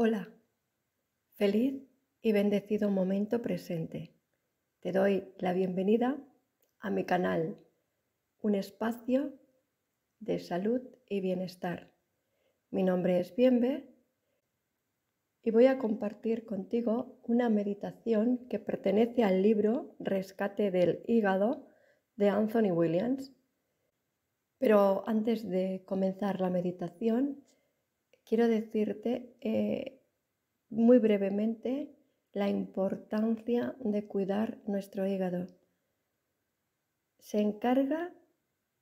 Hola, feliz y bendecido momento presente. Te doy la bienvenida a mi canal, un espacio de salud y bienestar. Mi nombre es Bienve y voy a compartir contigo una meditación que pertenece al libro Rescate del Hígado de Anthony Williams. Pero antes de comenzar la meditación, quiero decirte muy brevemente la importancia de cuidar nuestro hígado. Se encarga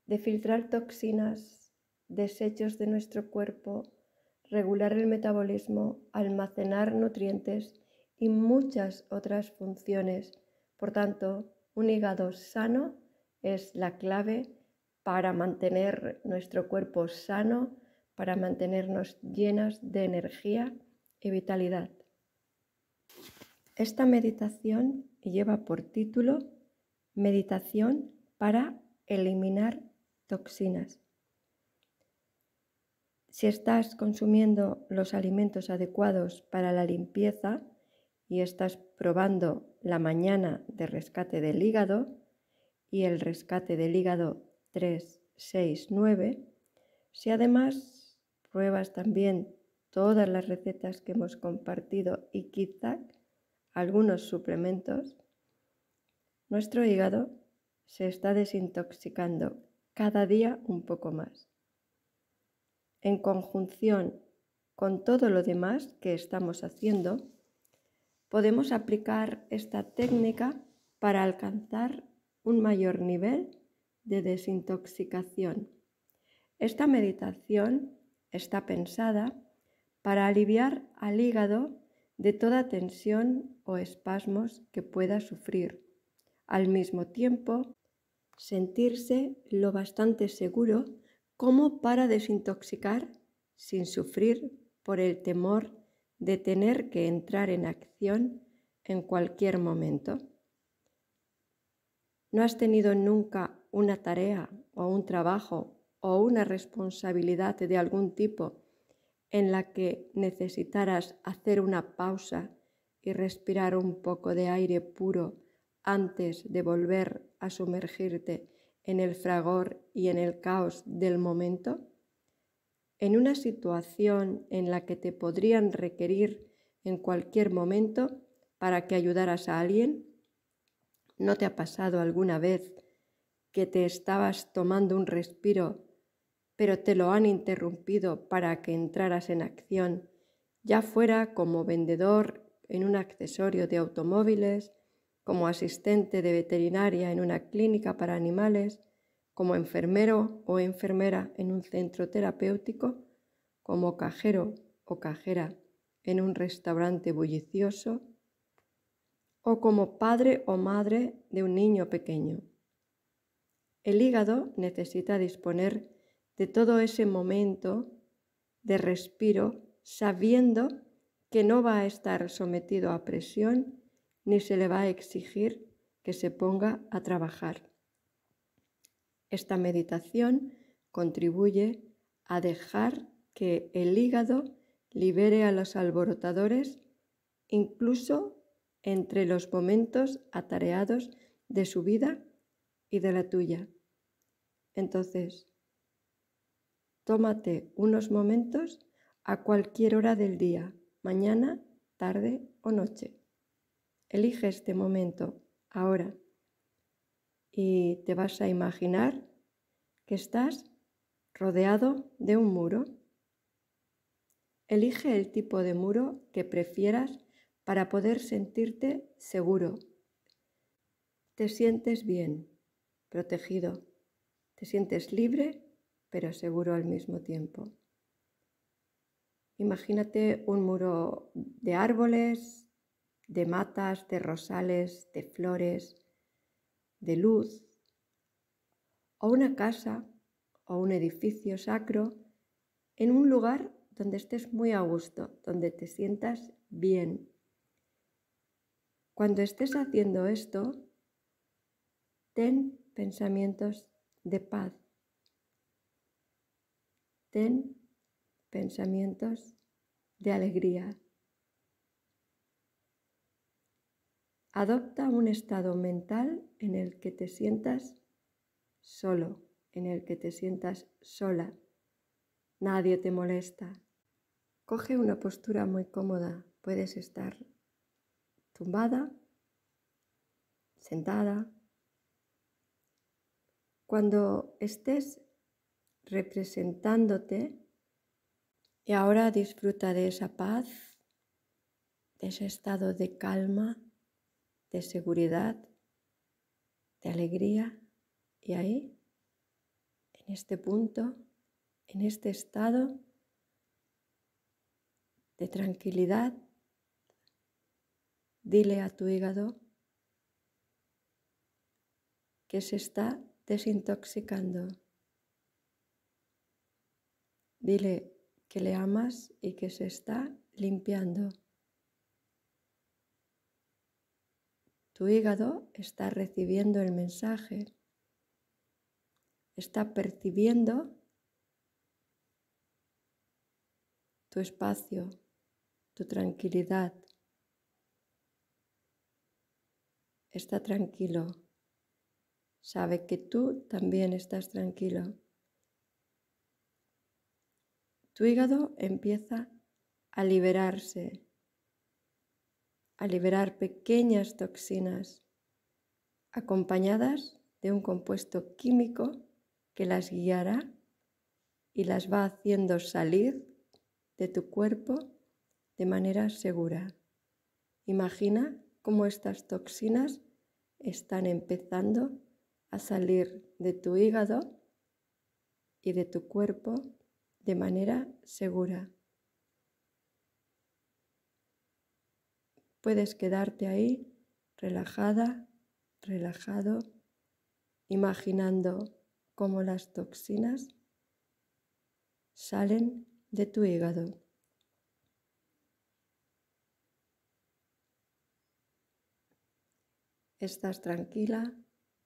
de filtrar toxinas, desechos de nuestro cuerpo, regular el metabolismo, almacenar nutrientes y muchas otras funciones. Por tanto, un hígado sano es la clave para mantener nuestro cuerpo sano, para mantenernos llenas de energía y vitalidad. Esta meditación lleva por título Meditación para eliminar toxinas. Si estás consumiendo los alimentos adecuados para la limpieza y estás probando la mañana de rescate del hígado y el rescate del hígado 369, si además pruebas también todas las recetas que hemos compartido y quizá algunos suplementos, nuestro hígado se está desintoxicando cada día un poco más. En conjunción con todo lo demás que estamos haciendo, podemos aplicar esta técnica para alcanzar un mayor nivel de desintoxicación. Esta meditación está pensada para aliviar al hígado de toda tensión o espasmos que pueda sufrir. Al mismo tiempo, sentirse lo bastante seguro como para desintoxicar sin sufrir por el temor de tener que entrar en acción en cualquier momento. ¿No has tenido nunca una tarea o un trabajo o una responsabilidad de algún tipo en la que necesitaras hacer una pausa y respirar un poco de aire puro antes de volver a sumergirte en el fragor y en el caos del momento? En una situación en la que te podrían requerir en cualquier momento para que ayudaras a alguien, ¿no te ha pasado alguna vez que te estabas tomando un respiro pero te lo han interrumpido para que entraras en acción, ya fuera como vendedor en un accesorio de automóviles, como asistente de veterinaria en una clínica para animales, como enfermero o enfermera en un centro terapéutico, como cajero o cajera en un restaurante bullicioso, o como padre o madre de un niño pequeño? El hígado necesita disponer de todo ese momento de respiro, sabiendo que no va a estar sometido a presión ni se le va a exigir que se ponga a trabajar. Esta meditación contribuye a dejar que el hígado libere a los alborotadores, incluso entre los momentos atareados de su vida y de la tuya. Entonces, tómate unos momentos a cualquier hora del día, mañana, tarde o noche. Elige este momento ahora y te vas a imaginar que estás rodeado de un muro. Elige el tipo de muro que prefieras para poder sentirte seguro. Te sientes bien, protegido, te sientes libre pero seguro al mismo tiempo. Imagínate un muro de árboles, de matas, de rosales, de flores, de luz, o una casa o un edificio sacro en un lugar donde estés muy a gusto, donde te sientas bien. Cuando estés haciendo esto, ten pensamientos de paz. Ten pensamientos de alegría, Adopta un estado mental en el que te sientas solo, en el que te sientas sola. Nadie te molesta. Coge una postura muy cómoda. Puedes estar tumbada, sentada. Cuando estés representándote, y ahora disfruta de esa paz, de ese estado de calma, de seguridad, de alegría. Y ahí, en este punto, en este estado de tranquilidad, dile a tu hígado que se está desintoxicando. Dile que le amas y que se está limpiando. Tu hígado está recibiendo el mensaje, está percibiendo tu espacio, tu tranquilidad. Está tranquilo. Sabe que tú también estás tranquilo. Tu hígado empieza a liberarse, a liberar pequeñas toxinas acompañadas de un compuesto químico que las guiará y las va haciendo salir de tu cuerpo de manera segura. Imagina cómo estas toxinas están empezando a salir de tu hígado y de tu cuerpo de manera segura. Puedes quedarte ahí relajada, relajado, imaginando cómo las toxinas salen de tu hígado. Estás tranquila,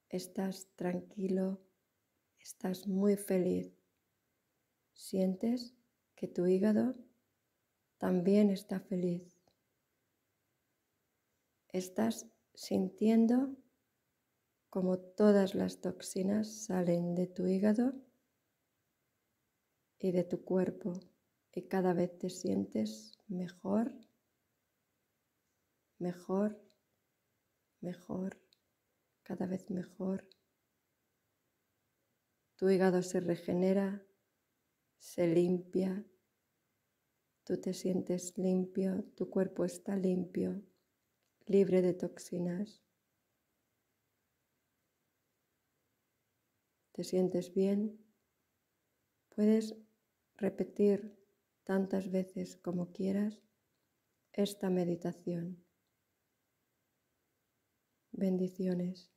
estás tranquilo, estás muy feliz. Sientes que tu hígado también está feliz. Estás sintiendo como todas las toxinas salen de tu hígado y de tu cuerpo, y cada vez te sientes mejor, mejor, mejor, cada vez mejor. Tu hígado se regenera, se limpia, tú te sientes limpio, tu cuerpo está limpio, libre de toxinas. Te sientes bien. Puedes repetir tantas veces como quieras esta meditación. Bendiciones.